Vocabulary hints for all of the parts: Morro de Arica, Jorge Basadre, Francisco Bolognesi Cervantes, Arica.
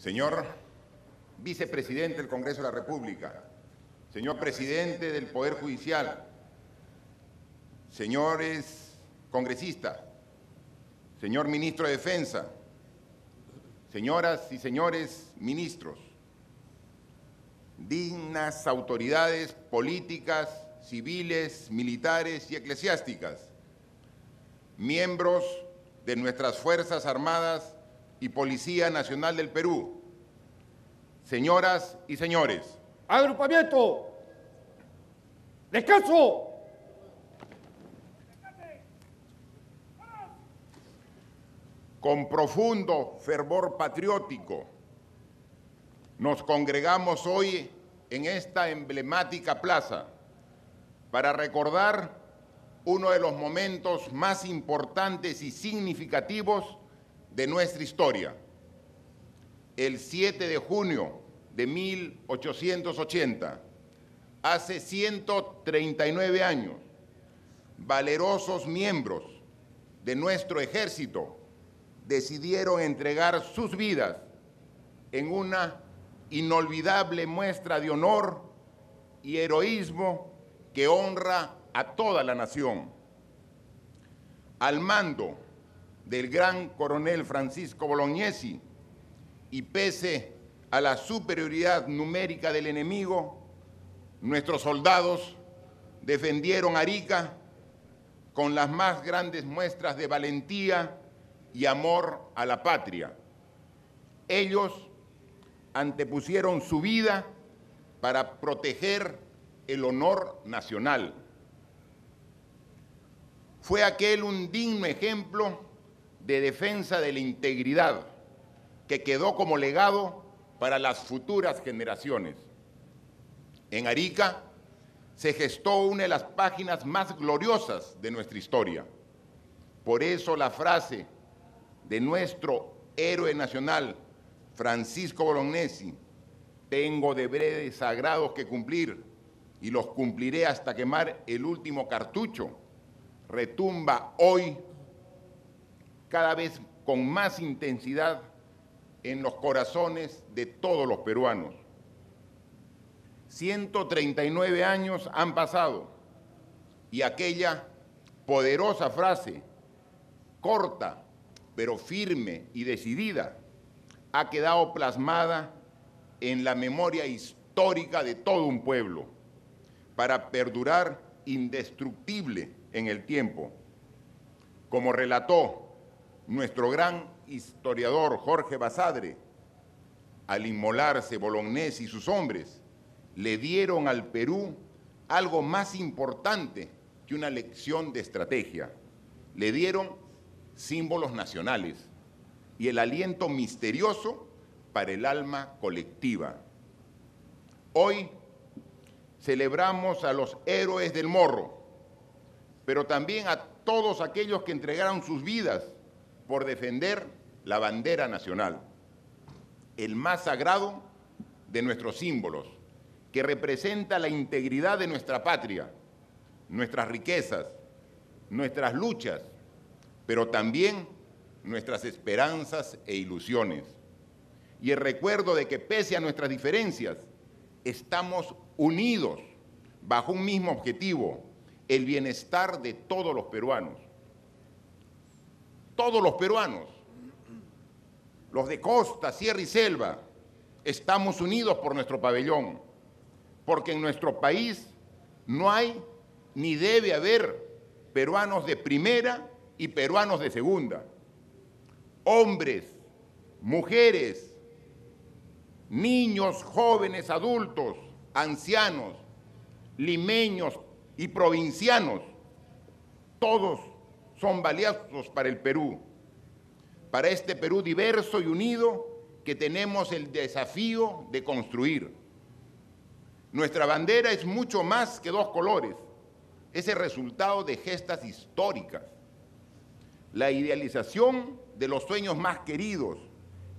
Señor Vicepresidente del Congreso de la República, señor Presidente del Poder Judicial, señores congresistas, señor Ministro de Defensa, señoras y señores ministros, dignas autoridades políticas, civiles, militares y eclesiásticas, miembros de nuestras Fuerzas Armadas y Policía Nacional del Perú, señoras y señores. ¡Agrupamiento! ¡Descanso! Con profundo fervor patriótico nos congregamos hoy en esta emblemática plaza para recordar uno de los momentos más importantes y significativos de nuestra historia. El 7 de junio de 1880, hace 139 años, valerosos miembros de nuestro ejército decidieron entregar sus vidas en una inolvidable muestra de honor y heroísmo que honra a toda la nación. Al mando del gran coronel Francisco Bolognesi, y pese a la superioridad numérica del enemigo, nuestros soldados defendieron Arica con las más grandes muestras de valentía y amor a la patria. Ellos antepusieron su vida para proteger el honor nacional. Fue aquel un digno ejemplo de defensa de la integridad que quedó como legado para las futuras generaciones. En Arica se gestó una de las páginas más gloriosas de nuestra historia. Por eso la frase de nuestro héroe nacional, Francisco Bolognesi, tengo deberes sagrados que cumplir y los cumpliré hasta quemar el último cartucho, retumba hoy cada vez con más intensidad en los corazones de todos los peruanos. 139 años han pasado y aquella poderosa frase, corta pero firme y decidida, ha quedado plasmada en la memoria histórica de todo un pueblo para perdurar indestructible en el tiempo. Como relató nuestro gran historiador Jorge Basadre, al inmolarse Bolognesi y sus hombres, le dieron al Perú algo más importante que una lección de estrategia. Le dieron símbolos nacionales y el aliento misterioso para el alma colectiva. Hoy celebramos a los héroes del Morro, pero también a todos aquellos que entregaron sus vidas por defender la bandera nacional, el más sagrado de nuestros símbolos, que representa la integridad de nuestra patria, nuestras riquezas, nuestras luchas, pero también nuestras esperanzas e ilusiones. Y el recuerdo de que pese a nuestras diferencias, estamos unidos bajo un mismo objetivo, el bienestar de todos los peruanos. Todos los peruanos, los de costa, sierra y selva, estamos unidos por nuestro pabellón, porque en nuestro país no hay ni debe haber peruanos de primera y peruanos de segunda. Hombres, mujeres, niños, jóvenes, adultos, ancianos, limeños y provincianos, todos son valiosos para el Perú, para este Perú diverso y unido que tenemos el desafío de construir. Nuestra bandera es mucho más que dos colores, es el resultado de gestas históricas, la idealización de los sueños más queridos,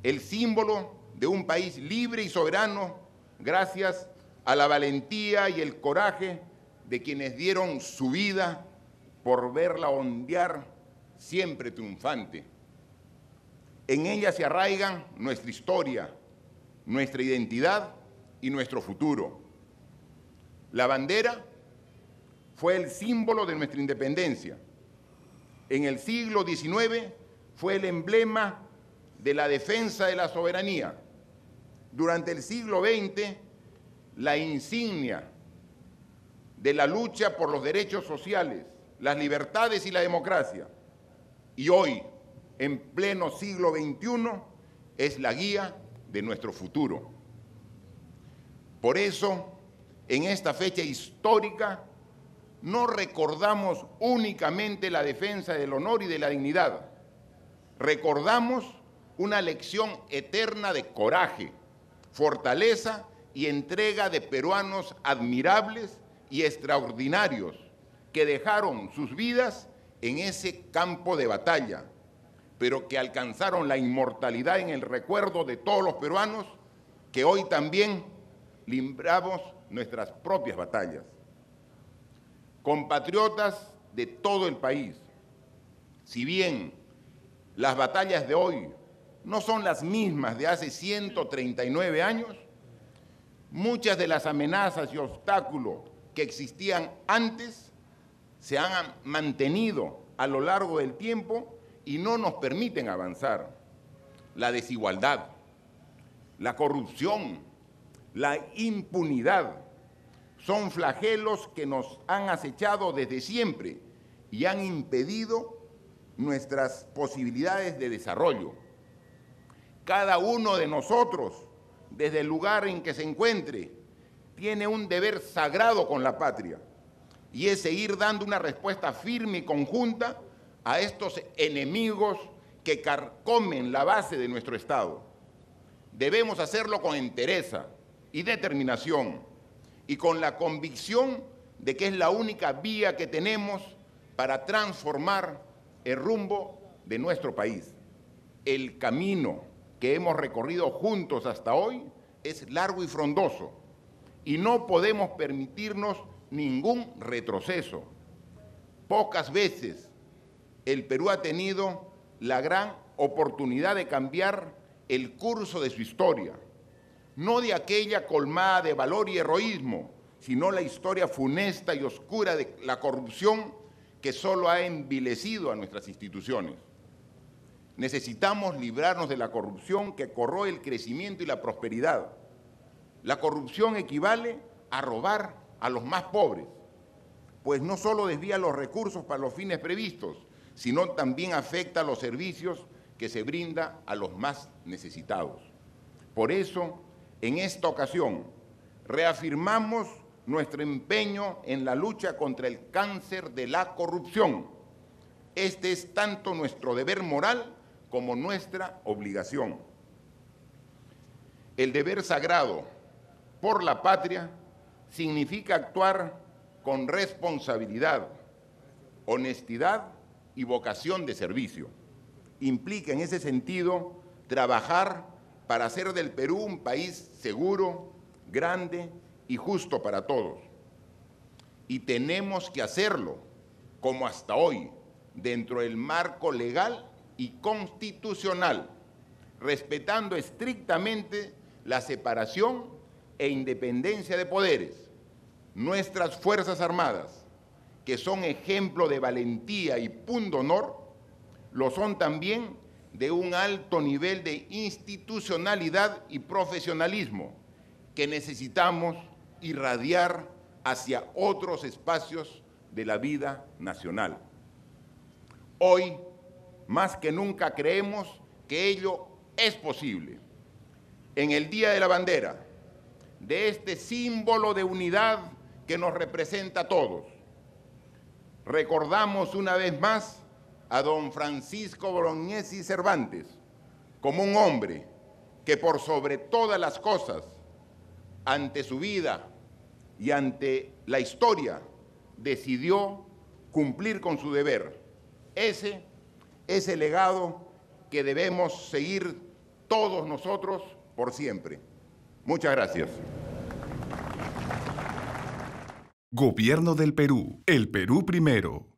el símbolo de un país libre y soberano gracias a la valentía y el coraje de quienes dieron su vida por verla ondear siempre triunfante. En ella se arraigan nuestra historia, nuestra identidad y nuestro futuro. La bandera fue el símbolo de nuestra independencia. En el siglo XIX fue el emblema de la defensa de la soberanía. Durante el siglo XX, la insignia de la lucha por los derechos sociales, las libertades y la democracia. Y hoy, en pleno siglo XXI, es la guía de nuestro futuro. Por eso, en esta fecha histórica, no recordamos únicamente la defensa del honor y de la dignidad. Recordamos una lección eterna de coraje, fortaleza y entrega de peruanos admirables y extraordinarios que dejaron sus vidas en ese campo de batalla, pero que alcanzaron la inmortalidad en el recuerdo de todos los peruanos que hoy también libramos nuestras propias batallas. Compatriotas de todo el país, si bien las batallas de hoy no son las mismas de hace 139 años, muchas de las amenazas y obstáculos que existían antes se han mantenido a lo largo del tiempo y no nos permiten avanzar. La desigualdad, la corrupción, la impunidad son flagelos que nos han acechado desde siempre y han impedido nuestras posibilidades de desarrollo. Cada uno de nosotros, desde el lugar en que se encuentre, tiene un deber sagrado con la patria y es seguir dando una respuesta firme y conjunta a estos enemigos que carcomen la base de nuestro Estado. Debemos hacerlo con entereza y determinación, y con la convicción de que es la única vía que tenemos para transformar el rumbo de nuestro país. El camino que hemos recorrido juntos hasta hoy es largo y frondoso, y no podemos permitirnos ningún retroceso. Pocas veces el Perú ha tenido la gran oportunidad de cambiar el curso de su historia, no de aquella colmada de valor y heroísmo, sino la historia funesta y oscura de la corrupción que solo ha envilecido a nuestras instituciones. Necesitamos librarnos de la corrupción que corroe el crecimiento y la prosperidad. La corrupción equivale a robar a los más pobres, pues no solo desvía los recursos para los fines previstos, sino también afecta a los servicios que se brinda a los más necesitados. Por eso, en esta ocasión, reafirmamos nuestro empeño en la lucha contra el cáncer de la corrupción. Este es tanto nuestro deber moral como nuestra obligación. El deber sagrado por la patria significa actuar con responsabilidad, honestidad y vocación de servicio. Implica, en ese sentido, trabajar para hacer del Perú un país seguro, grande y justo para todos. Y tenemos que hacerlo, como hasta hoy, dentro del marco legal y constitucional, respetando estrictamente la separación e independencia de poderes. Nuestras Fuerzas Armadas, que son ejemplo de valentía y pundonor, lo son también de un alto nivel de institucionalidad y profesionalismo que necesitamos irradiar hacia otros espacios de la vida nacional. Hoy, más que nunca, creemos que ello es posible. En el Día de la Bandera, de este símbolo de unidad que nos representa a todos, recordamos una vez más a don Francisco Bolognesi Cervantes, como un hombre que por sobre todas las cosas, ante su vida y ante la historia, decidió cumplir con su deber. Ese es el legado que debemos seguir todos nosotros por siempre. Muchas gracias. Gobierno del Perú. El Perú primero.